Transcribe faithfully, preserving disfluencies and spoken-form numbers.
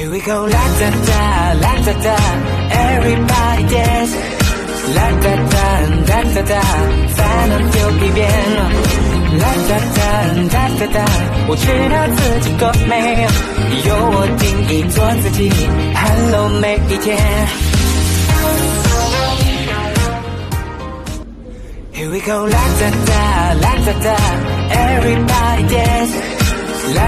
Here we go, la da da, la da da, everybody dance. La da da, da da da, 才能丢皮鞭。La da da, da da da， 我知道自己够美，由我定义做自己。Hello， 每一天。Here we go, la da da, la da da, everybody dance.